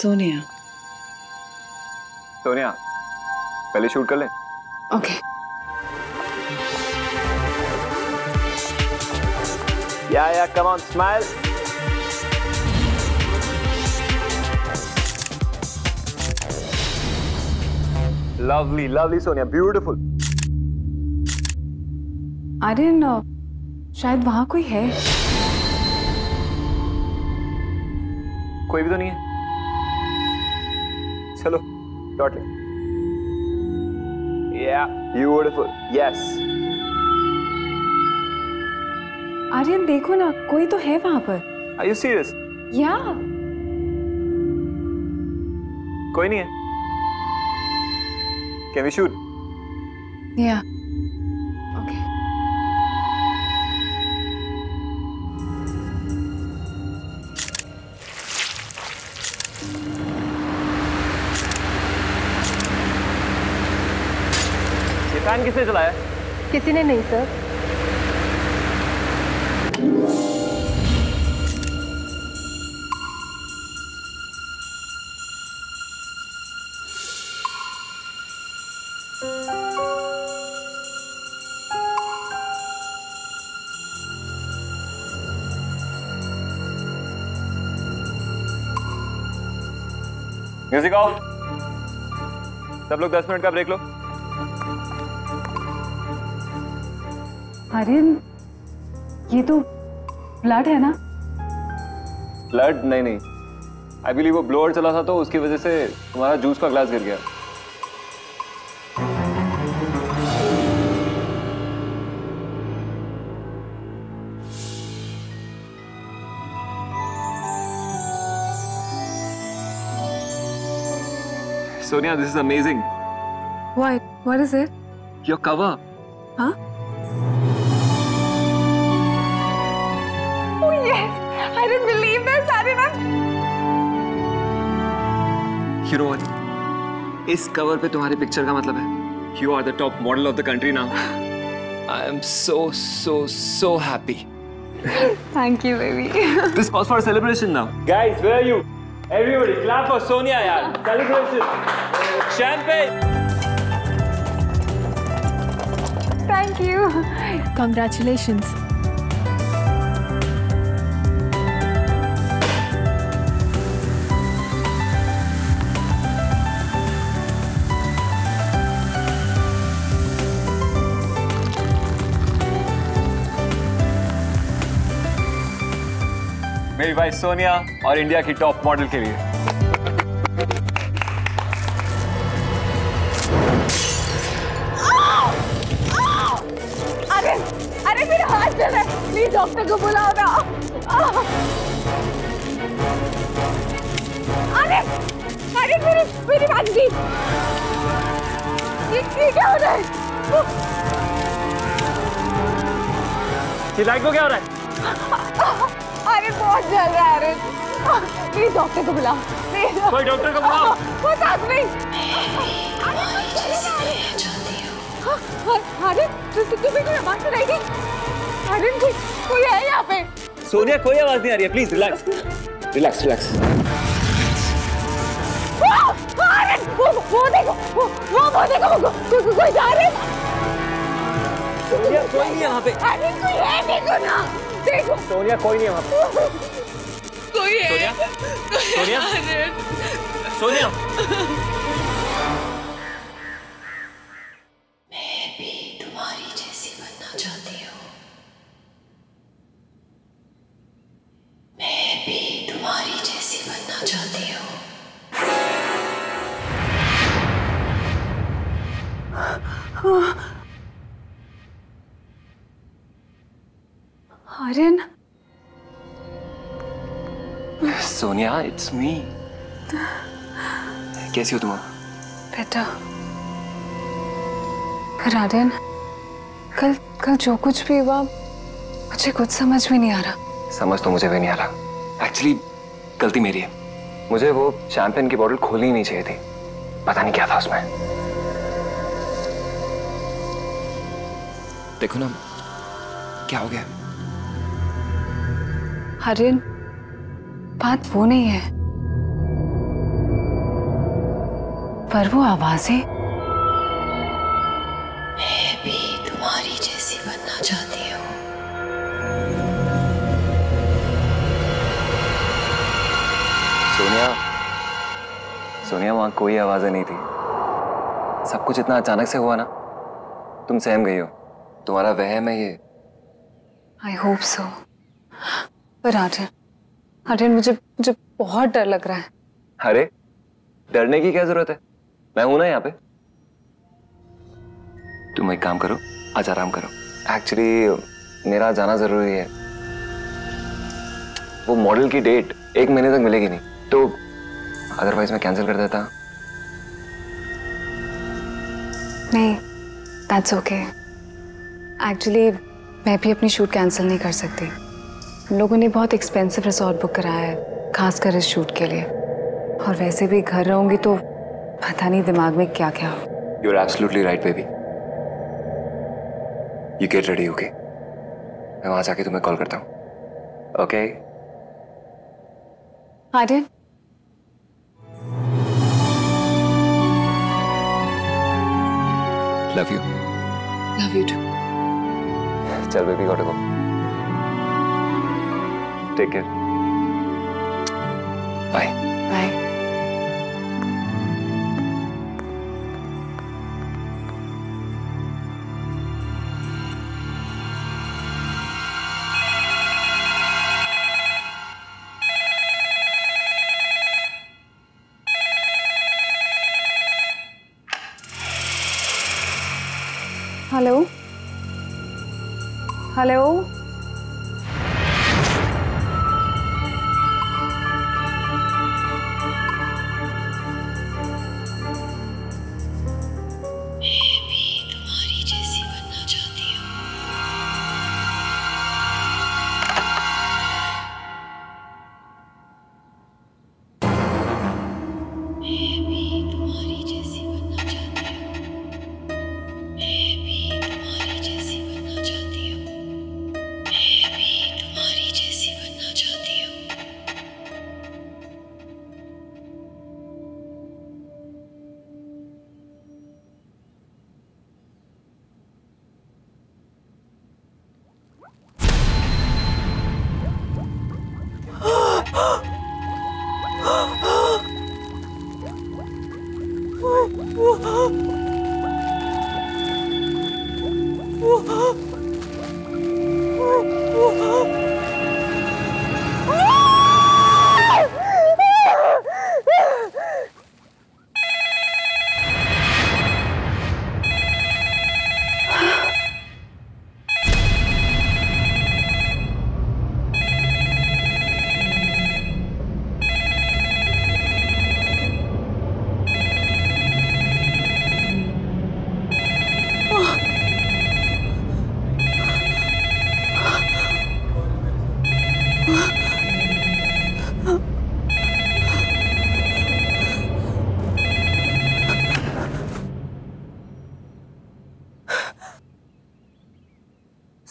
सोनिया। सोनिया, पहले शूट कर ले। ओके। या come on smile. Lovely, lovely Sonia, beautiful. I didn't know. शायद वहाँ कोई है। कोई भी तो नहीं है। चलो, डॉट ले। Yeah, beautiful. Yes. आर्यन देखो ना, कोई तो है वहाँ पर। Are you serious? Yeah. कोई नहीं है। Can we shoot? Yeah. Okay. ये फैन किसने चलाया? किसी ने नहीं सर। Music of. सब लोग 10 मिनट का ब्रेक लो। आर्यन, ये तो ब्लड है ना? ब्लड नहीं। I believe वो ब्लोअर चला था तो उसकी वजह से तुम्हारा जूस का ग्लास गिर गया। Sonia, this is amazing. What? What is it? Your cover. Huh? Oh yes! I didn't believe this, Arjun. You know what? इस cover पे तुम्हारी picture का मतलब है. You are the top model of the country now. I am so happy. Thank you, baby. This calls for a celebration now. Guys, where are you? Everybody, clap for Sonia, yaar. Celebration. Champagne. Thank you. Congratulations. मेरी wife Sonia और India की top model के लिए। अरे मेरा हाथ जल रहा है, प्लीज डॉक्टर को बुलाओ ना। अरे मेरी बांधी, ये क्या हो रहा है? चिल्लाई को क्या हो रहा है? अरे बहुत जल रहा है। प्लीज डॉक्टर को बुलाओ। कोई डॉक्टर को बुलाओ। कोई साथ नहीं। अरे तुम्हें कोई आवाज नहीं आई? अरे कोई है यहाँ पे? सोनिया कोई आवाज नहीं आ रही है। Please relax relax relax. अरे वो देखो वो देखो कोई जा रहा है। सोनिया कोई नहीं यहाँ पे। अरे कोई है देखो ना। देखो सोनिया कोई नहीं है वहाँ पे। कोई है। सोनिया सोनिया सोनिया। मैं भी तुम्हारी जैसी बनना चाहती हूँ। मैं भी तुम्हारी जैसी बनना चाहती हूँ। Aryan. Sonia, it's me. कैसी हो तुम? बेटा, आर्यन, कल जो कुछ भी हुआ, मुझे कुछ समझ भी नहीं आ रहा। समझ तो मुझे भी नहीं आ रहा। Actually, गलती मेरी है। मुझे वो शैंपेन की बोतल खोलनी ही नहीं चाहिए थी। पता नहीं क्या था उसमें। देखो ना, क्या हो गया? आर्यन, बात वो नहीं है। पर वो आवाजें मैं भी तुम्हारी जैसी बनना चाहती हूँ। सोनिया, सोनिया वहाँ कोई आवाजें नहीं थी। सब कुछ इतना अचानक से हुआ ना, तुम सहम गई हो। तुम्हारा वहम है ये। I hope so। पर आर्यन मुझे बहुत डर लग रहा है। अरे डरने की क्या जरूरत है, मैं हूं ना यहाँ पे। तुम एक काम करो, आज आराम करो। एक्चुअली मेरा जाना जरूरी है। वो मॉडल की डेट 1 महीने तक मिलेगी नहीं, तो अदरवाइज मैं कैंसिल कर देता। नहीं, दैट्स ओके। एक्चुअली मैं भी अपनी शूट कैंसिल नहीं कर सकती। हम लोगों ने बहुत एक्सपेंसिव रिसोर्ट बुक कराया है, खासकर इस शूट के लिए। और वैसे भी घर रहूंगी तो पता नहीं दिमाग में क्या क्या हो। You're absolutely right, baby. You get ready, okay? मैं वहां जाके तुम्हें कॉल करता हूँ, okay? Aryan, love you. Love you too. चल baby, gotta go. Take care. Bye. Bye. Hello? Hello,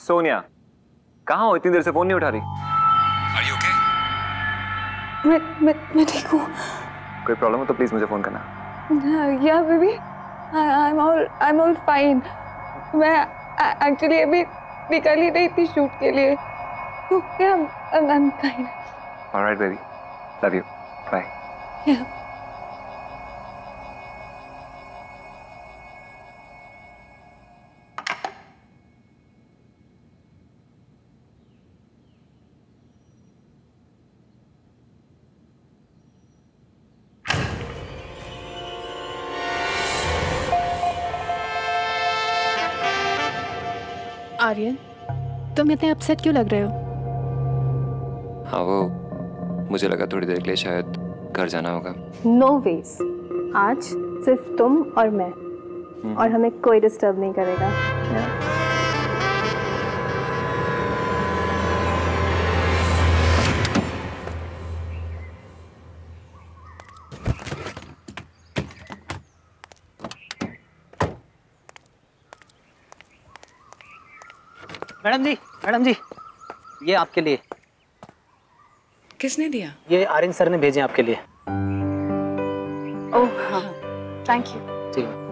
Sonia कहाँ हो? इतनी देर से फोन नहीं उठा रही। Are you okay? मैं ठीक हूँ। कोई प्रॉब्लम हो तो प्लीज मुझे फोन करना। Yeah baby, I'm all fine। मैं एक्चुअली अभी निकली रही थी शूट के लिए, तो क्या I'm fine। All right baby, love you, bye। Yeah. Aryan, तुम इतने अपसेट क्यों लग रहे हो? हाँ वो मुझे लगा थोड़ी देर के लिए शायद घर जाना होगा। No ways। आज सिर्फ तुम और मैं, और हमें कोई डिस्टर्ब नहीं करेगा। मैडम जी, ये आपके लिए। किसने दिया? ये आर्यन सर ने भेजे आपके लिए। ओह हाँ, Thank you. See you.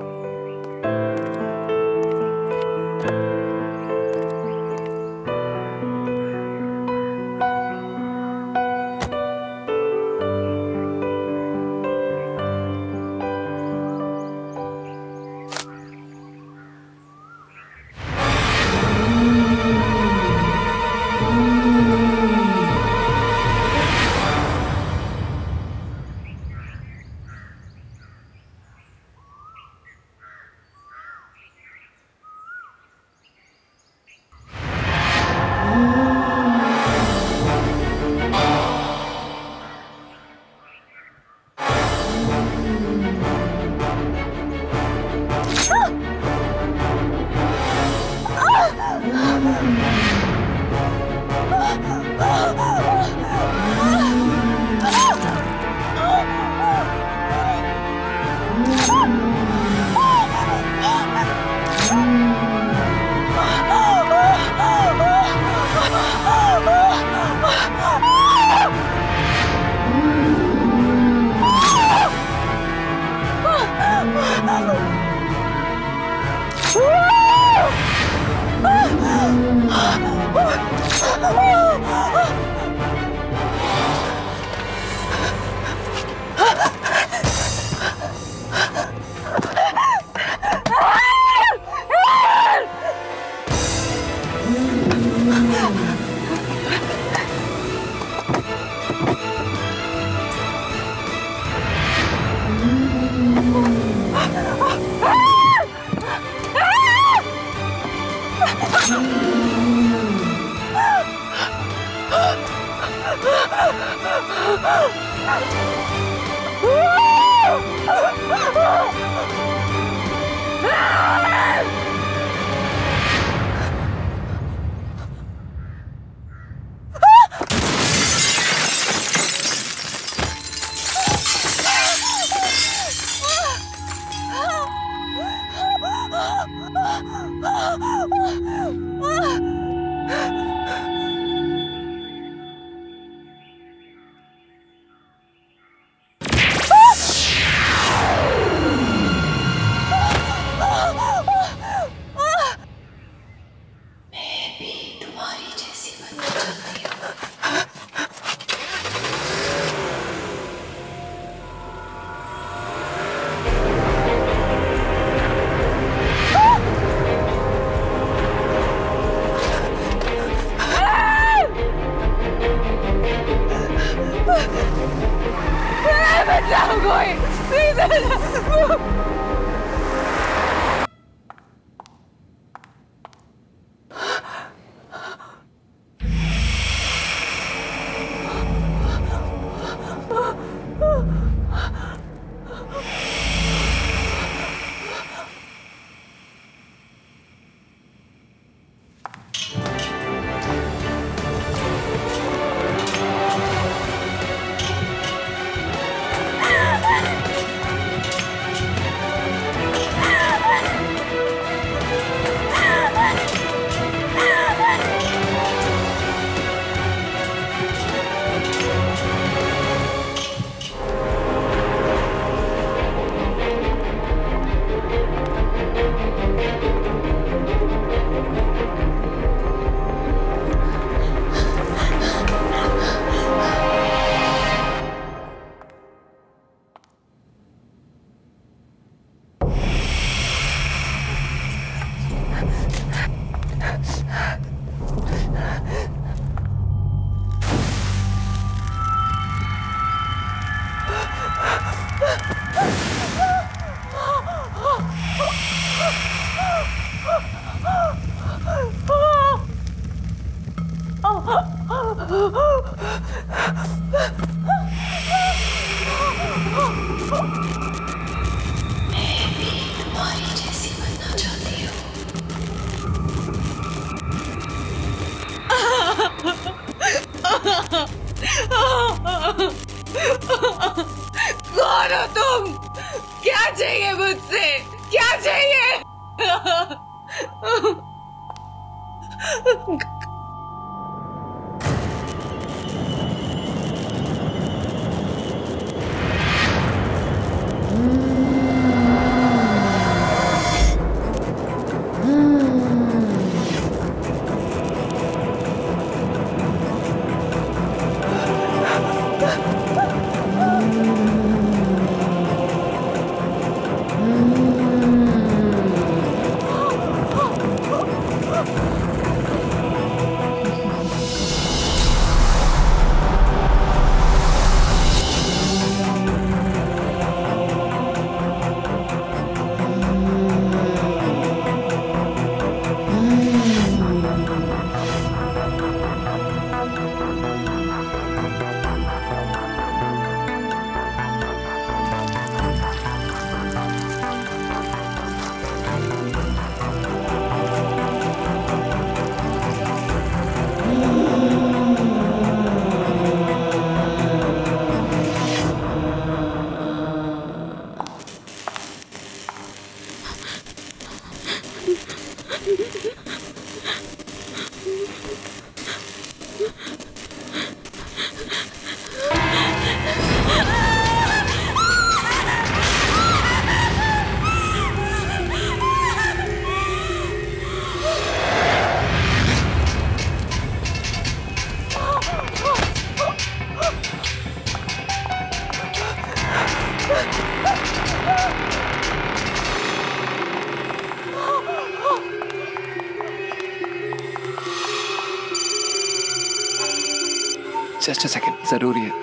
Just a second. जरूरी है.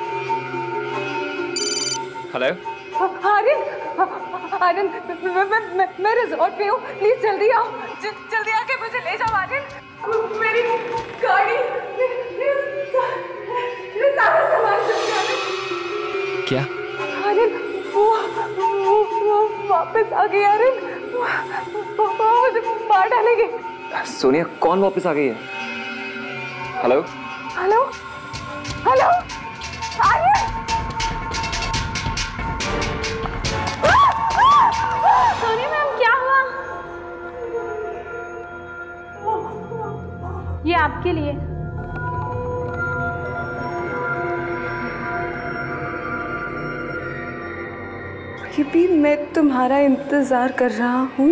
Hello. आर्यन, आर्यन, मैं रिजॉर्ट पे हूँ. Please जल्दी आओ. जल्दी आके मुझे ले जाओ आर्यन. मेरी गाड़ी. मेरे सारा सामान जल्दी. क्या? आर्यन, वो वापस आ गई आर्यन. वो मुझे मार डालेंगे. सोनिया कौन वापस आ गई है? Hello. Hello. Hello. Aryan. Sonia ma'am क्या हुआ? ये आपके लिए. भी मैं तुम्हारा इंतजार कर रहा हूँ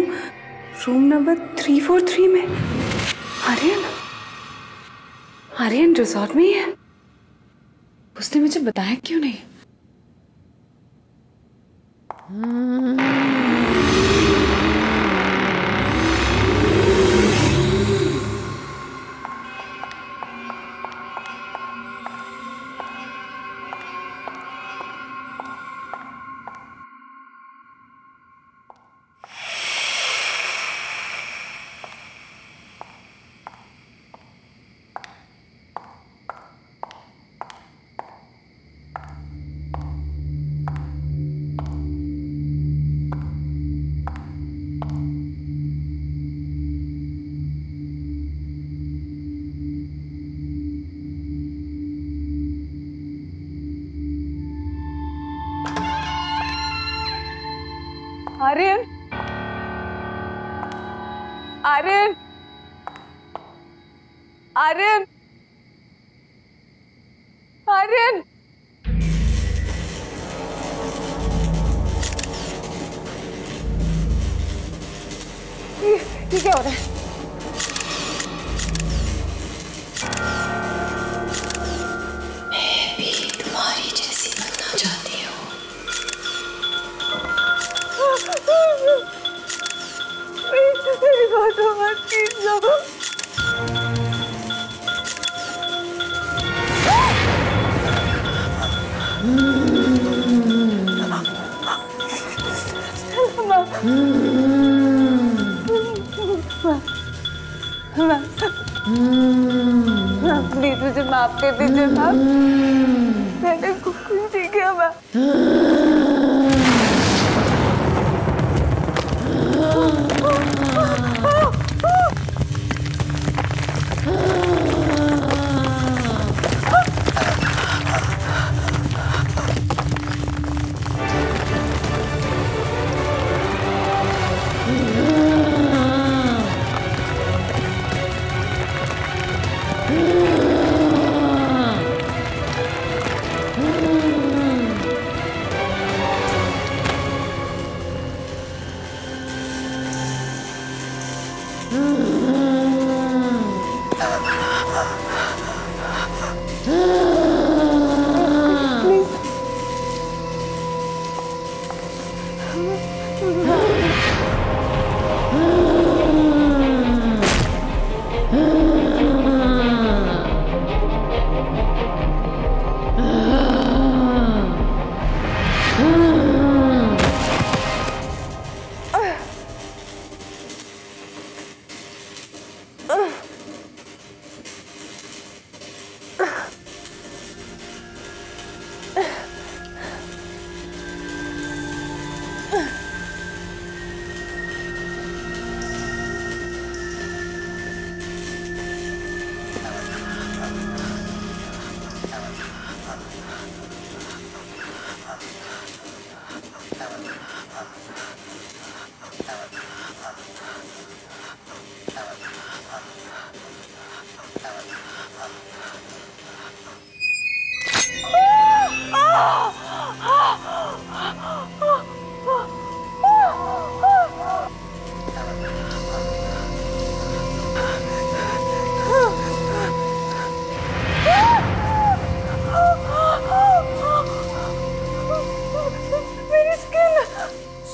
रूम नंबर 343 में. आर्यन, आर्यन रिसॉर्ट में ही है. उसने मुझे बताया क्यों नहीं? आर्यन, आर्यन, आर्यन, आर्यन, ये क्या हो रहा है? प्लीज मुझे माफ कर दीजिए माँ. मैंने कुछ नहीं किया माँ.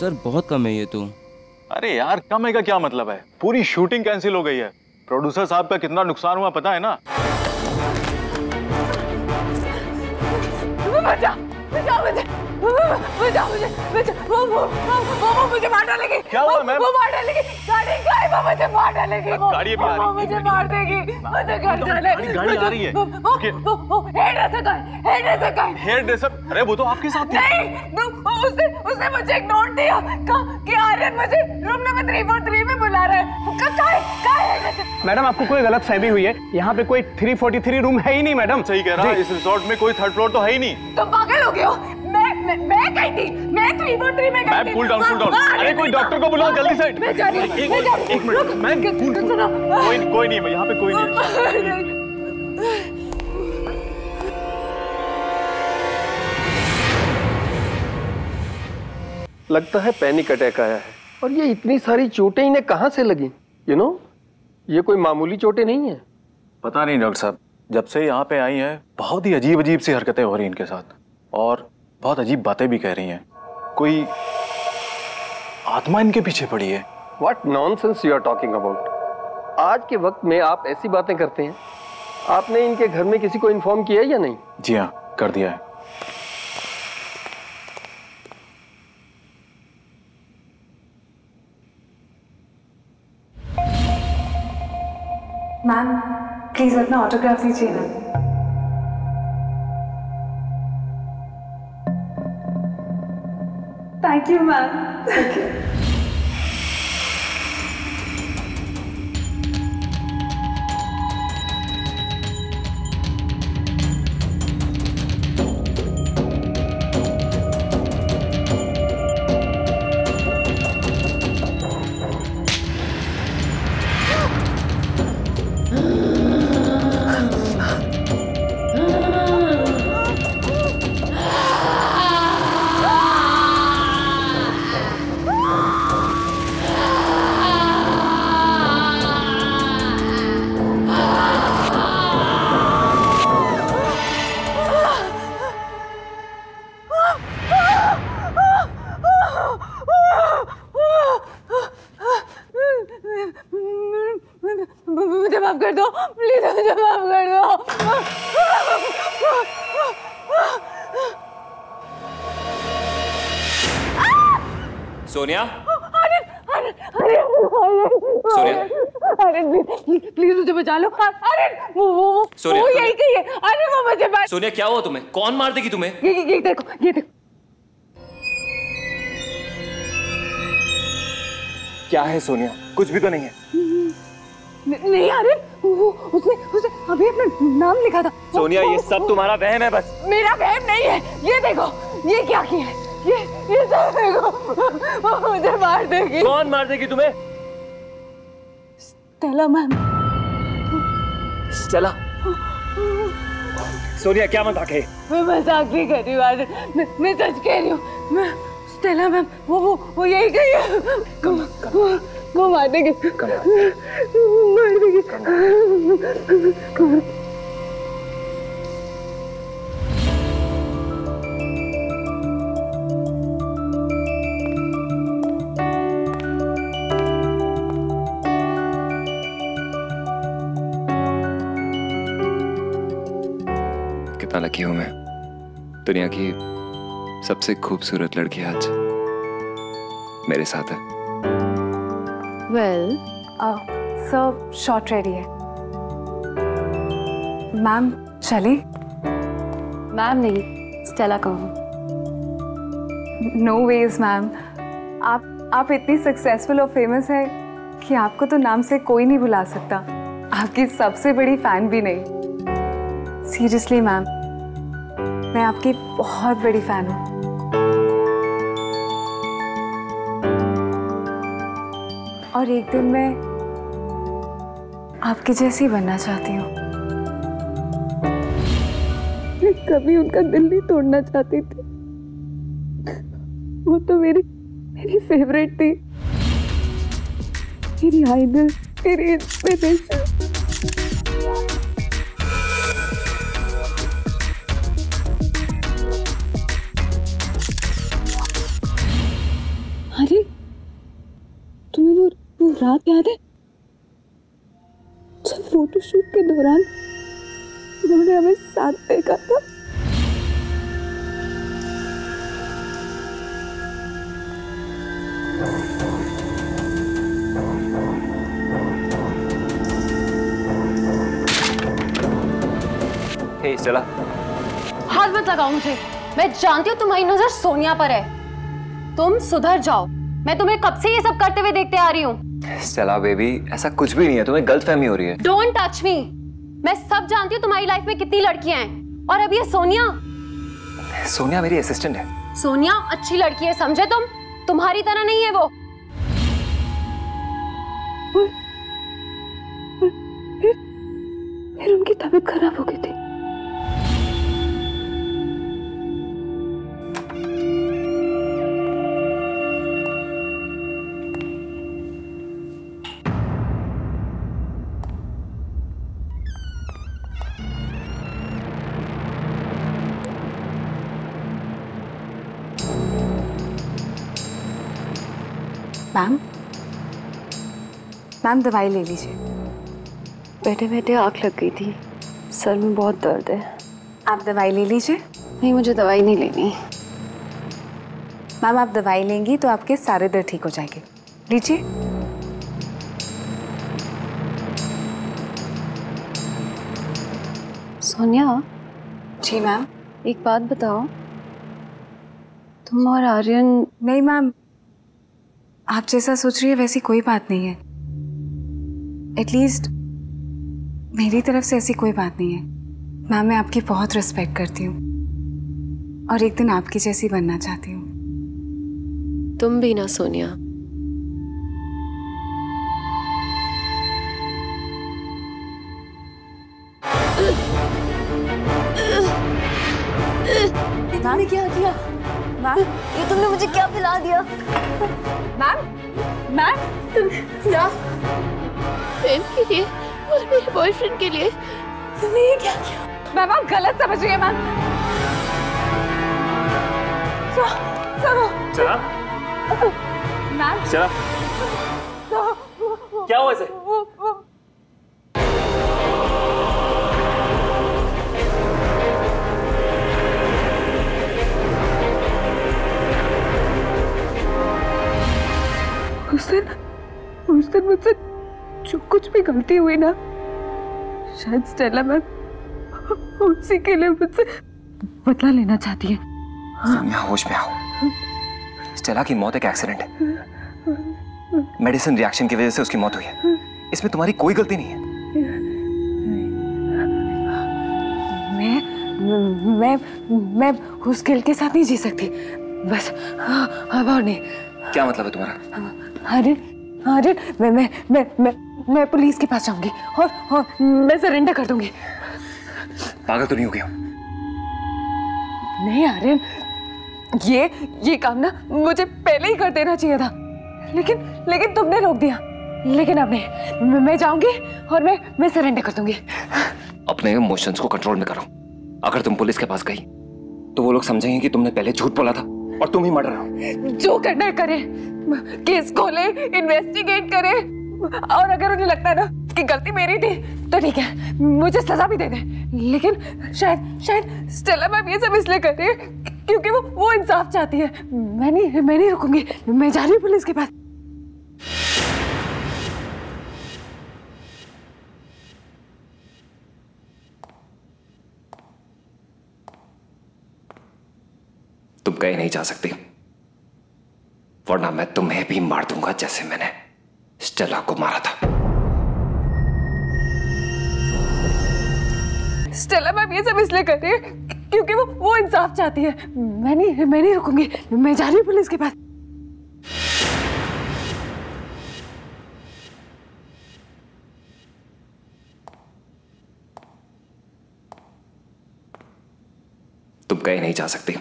सर बहुत कम है ये तो. अरे यार कम है का क्या मतलब है? पूरी शूटिंग कैंसिल हो गई है. प्रोड्यूसर साहब का कितना नुकसान हुआ पता है ना. बचाओ, बचाओ मुझे, बचाओ मुझे, वो मुझे मार डालेगी। क्या हुआ मैम? वो मार डालेगी, गाड़ी वो मुझे मार डालेगी। गाड़ी अभी आ रही है, वो मुझे मार देगी, मुझे घर जाना है। गाड़ी आ रही है। वो हेयर ड्रेसर। अरे वो तो आपके साथ थी। नहीं, उसने मुझे एक नोट दिया कि आर्यन मुझे रूम नंबर 343 में बुला रहा है। मैडम आपको कोई गलत फहमी हुई है, यहाँ पे कोई 343 रूम है ही नहीं मैडम। सही कह रहा है, इस रिसोर्ट में कोई थर्ड फ्लोर तो है ही नहीं। तुम पागल हो गए हो? मैं गई थी, मैं 343 में गई थी। Cool down. अरे कोई डॉक्टर को बुलाओ जल्दी से। मैं जा रही हूँ, एक मिनट मैम। कोई नहीं, यहाँ पे कोई नहीं। लगता है पैनिक अटैक आया है। और ये इतनी सारी चोटें इन्हें कहाँ से लगी? ये कोई मामूली चोटें नहीं है। पता नहीं डॉक्टर साहब, जब से यहाँ पे आई हैं बहुत ही अजीब सी हरकतें हो रही इनके साथ, और बहुत अजीब बातें भी कह रही हैं। कोई आत्मा इनके पीछे पड़ी है। What nonsense you are talking about? आज के वक्त में आप ऐसी बातें करते हैं। आपने इनके घर में किसी को इन्फॉर्म किया है या नहीं? जी हाँ, कर दिया है। मैम प्लीज अपना ऑटोग्राफ दीजिए ना। Thank you ma'am, thank you. Sonia, Sonia please मुझे बचा लो। वो यही कही है। अरे वो मुझे मार। सोनिया क्या हुआ तुम्हें? कौन मार देगी तुम्हें? ये देखो, ये देखो। क्या है सोनिया, कुछ भी तो नहीं है। नहीं अरे उसने अभी अपना नाम लिखा था। सोनिया ये सब तुम्हारा वहम है बस। मेरा वहम नहीं है। ये देखो ये क्या किया है। ये वो मुझे मार देगी। कौन मार देगी तुम्हें? Stella ma'am. स्टेला? सोनिया क्या मजाक है? मैं मजाक नहीं कर रही हूँ, मैं सच कह रही हूँ। स्टेला मैम वो यही गई है। वो मार देगी, मार देगी। लकी हूं मैं, दुनिया की सबसे खूबसूरत लड़की आज मेरे साथ है। वेल सब शॉर्ट रेडी है मैम। चले मैम, नहीं स्टेला कहो। नो वेज मैम, आप इतनी सक्सेसफुल और फेमस है कि आपको तो नाम से कोई नहीं बुला सकता। आपकी सबसे बड़ी फैन भी नहीं। सीरियसली मैम, मैं आपकी बहुत बड़ी फैन हूँ। और एक दिन मैं आपके जैसी बनना चाहती हूँ। मैं कभी उनका दिल नहीं तोड़ना चाहती थी। वो तो मेरी फेवरेट थी, मेरी आइडल, मेरी इंस्पिरेशन। रात याद है जब फोटोशूट के दौरान उन्होंने हमें साथ देखा था? Hey Stella. हाथ मत लगाओ मुझे। मैं जानती हूँ तुम्हारी नजर सोनिया पर है। तुम सुधर जाओ। मैं तुम्हें कब से ये सब करते हुए देखते आ रही हूँ। Stella बेबी, ऐसा कुछ भी नहीं है। तुम्हें गलतफहमी हो रही है। Don't touch me. मैं सब जानती हूँ तुम्हारी लाइफ में कितनी लड़कियाँ हैं। और अब ये सोनिया। सोनिया मेरी असिस्टेंट है। सोनिया अच्छी लड़की है, समझे तुम? तुम्हारी तरह नहीं है वो। फिर उनकी तबीयत खराब हो गई थी। मैम, मैम दवाई ले लीजिए। बैठे बैठे आँख लग गई थी, सर में बहुत दर्द है। आप दवाई ले लीजिए। नहीं, मुझे दवाई नहीं लेनी। मैम आप दवाई लेंगी तो आपके सारे दर्द ठीक हो जाएंगे। लीजिए। सोनिया। जी मैम। एक बात बताओ, तुम और आर्यन। नहीं मैम, आप जैसा सोच रही है वैसी कोई बात नहीं है। एटलीस्ट मेरी तरफ से ऐसी कोई बात नहीं है। मैम मैं आपकी बहुत रिस्पेक्ट करती हूँ और एक दिन आपकी जैसी बनना चाहती हूँ। तुम भी ना सोनिया। मैम क्या किया? मैम ये तुमने मुझे क्या पिला दिया? मैम, मैम तुमने फ्रेंड के लिए और मेरे बॉयफ्रेंड के लिए तुमने ये क्या किया? मैम आप गलत समझ रही हैं मैम। चला। मैम चला। क्या हुआ इसे? उस दिन मुझसे जो कुछ भी गलती हुई ना, शायद स्टेला मैम उसी के लिए मुझसे बदला लेना चाहती है। सोनिया होश में आओ। स्टेला की मौत एक एक्सीडेंट है। मेडिसिन रिएक्शन की वजह से उसकी मौत हुई है। इसमें तुम्हारी कोई गलती नहीं है। मैं उस गिल के साथ नहीं जी सकती। बस अब और नहीं। क्या मतलब है तुम्हारा? अरे मैं पुलिस के पास जाऊंगी और मैं सरेंडर कर दूंगी। पागल तो नहीं हो गया? नहीं आर्यन, ये काम ना मुझे पहले ही कर देना चाहिए था, लेकिन तुमने रोक दिया। लेकिन अब नहीं, मैं जाऊंगी और मैं सरेंडर कर दूंगी। अपने इमोशंस को कंट्रोल में करो। अगर तुम पुलिस के पास गई तो वो लोग समझेंगे कि तुमने पहले झूठ बोला था और तुम ही मर्डर हो। जो करना है करे, केस खोले, इन्वेस्टिगेट करे, और अगर उन्हें लगता है ना कि गलती मेरी थी तो ठीक है, मुझे सजा भी दे दे। लेकिन शायद स्टेला मैम ये सब इसलिए कर रही है क्योंकि वो इंसाफ चाहती है। मैं नहीं रुकूंगी। मैं जा रही हूँ पुलिस के पास। तुम कहीं नहीं जा सकती, वरना मैं तुम्हें भी मार दूंगा जैसे मैंने स्टेला को मारा था। स्टेला मैम ये सब इसलिए कर रही है क्योंकि वो इंसाफ चाहती है। मैं नहीं रुकूंगी। मैं जा रही हूँ पुलिस के पास। तुम कहीं नहीं जा सकती,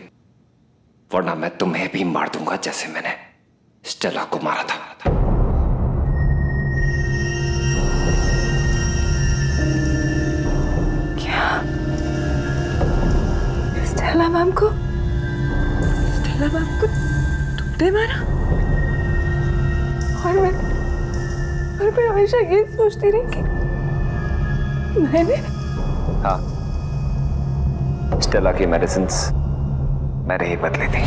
वरना मैं तुम्हें भी मार दूंगा जैसे मैंने स्टेला को मारा था। क्या स्टेला मैम को तुमने मारा? और मैं हमेशा ये सोचती रही कि मैंने। हाँ, स्टेला की मेडिसिन्स मैंने ही बदली थी।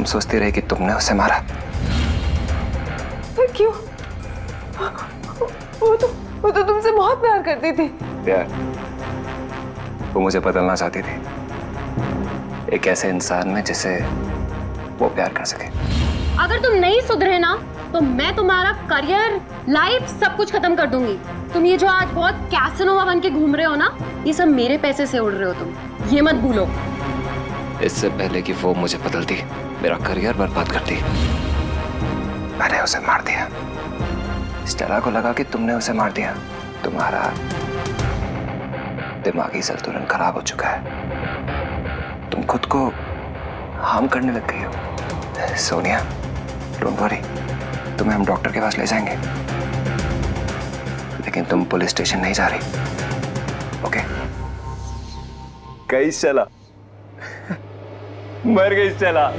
तुम सोचती रही कि तुमने उसे मारा। पर क्यों? वो तो तुमसे बहुत प्यार करती थी। प्यार? वो मुझे बदलना चाहती थी। एक ऐसे इंसान में जिसे वो प्यार कर सके। अगर तुम नहीं सुधरे ना तो मैं तुम्हारा करियर, लाइफ सब कुछ खत्म कर दूंगी। तुम ये जो आज बहुत कैसनोवा बन के घूम रहे हो ना, ये सब मेरे पैसे से उड़ रहे हो तुम। ये मत भूलो। इससे पहले कि वो मुझे बदलती, मेरा करियर बर्बाद करती, मैंने उसे मार दिया। स्टेला को लगा कि तुमने उसे मार दिया। तुम्हारा दिमागी संतुलन खराब हो चुका है। तुम खुद को हार्म करने लग गई हो। सोनिया, डोंट वरी, तुम्हें हम डॉक्टर के पास ले जाएंगे, लेकिन तुम पुलिस स्टेशन नहीं जा रही, ओके? गई स्टेला, मर गई स्टेला।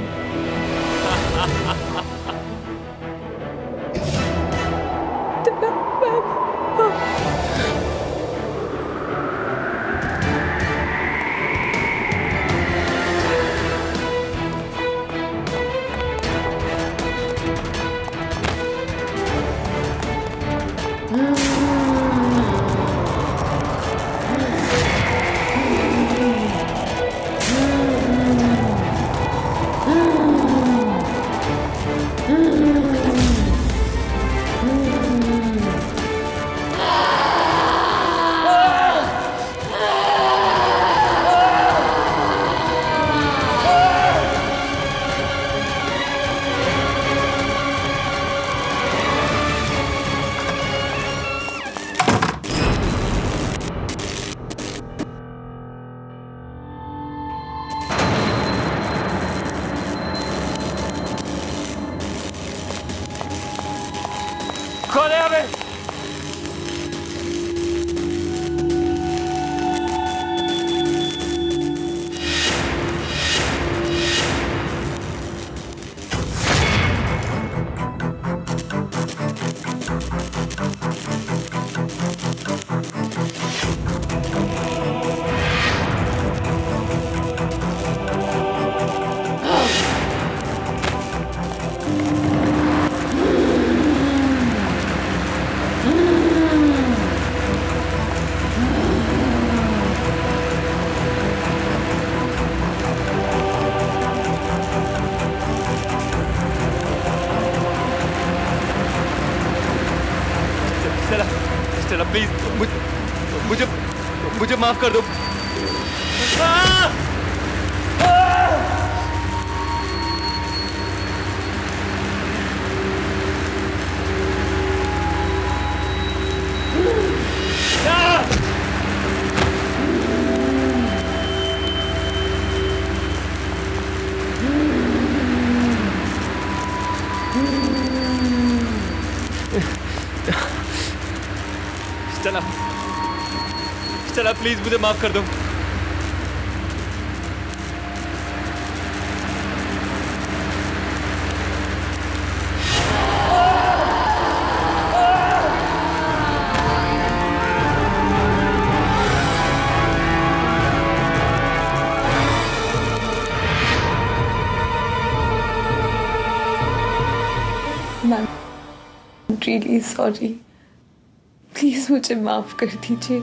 प्लीज मुझे मुझे माफ कर दो। स्टेला प्लीज मुझे माफ कर दो। मैम, रियली सॉरी, प्लीज मुझे माफ कर दीजिए।